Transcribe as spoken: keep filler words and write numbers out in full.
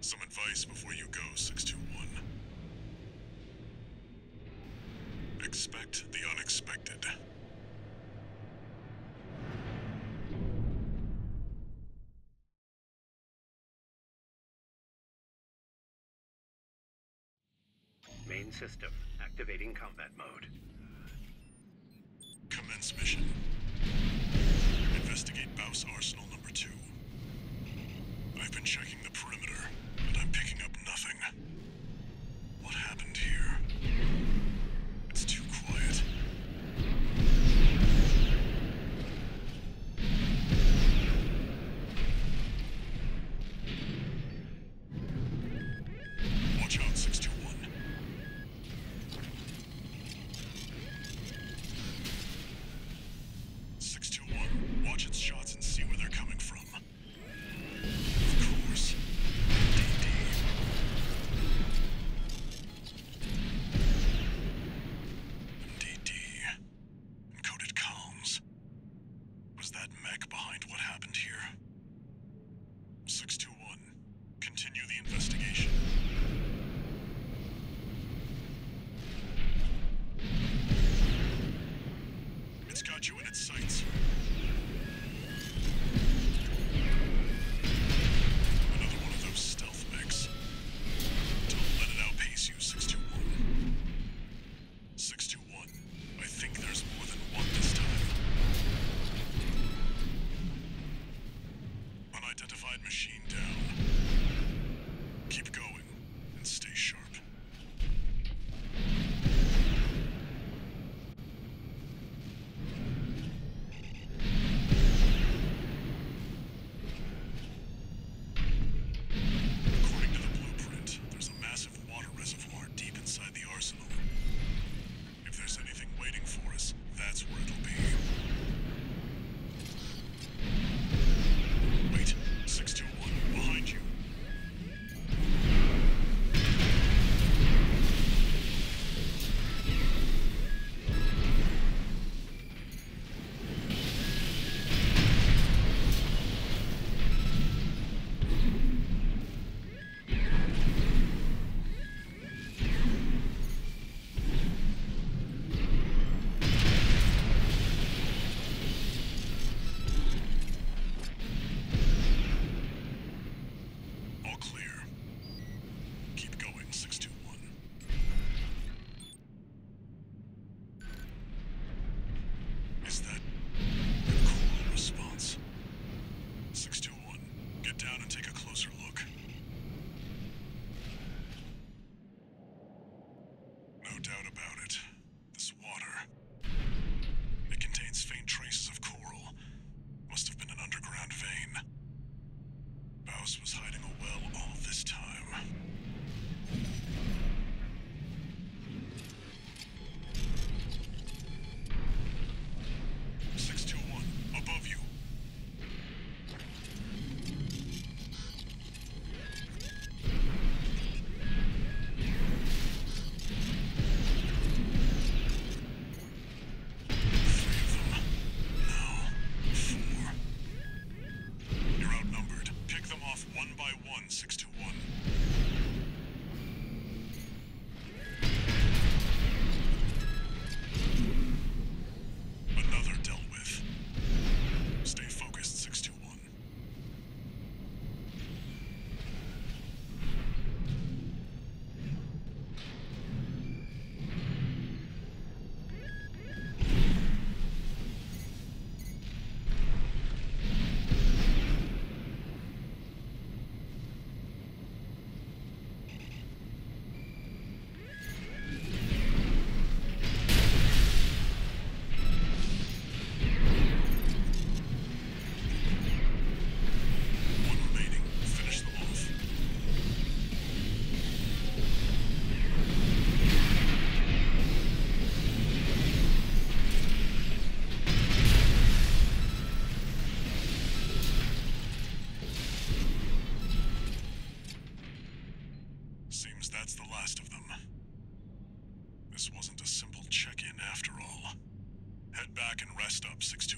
Some advice before you go, six two one. Expect the unexpected. Main system, activating combat mode. Commence mission. Investigate BAWS Arsenal number two. I've been checking the perimeter, but I'm picking up nothing. What happened here? It's too quiet. Watch out, six two one. six two one, watch its shots and see where they're coming from. You in its sights. Another one of those stealth mechs. Don't let it outpace you, six two one. six two one, I think there's more than one this time. Unidentified machine down. Keep going and stay sharp. Was hiding a well all this time. six two one, above you. That's the last of them. This wasn't a simple check-in after all. Head back and rest up, six two one.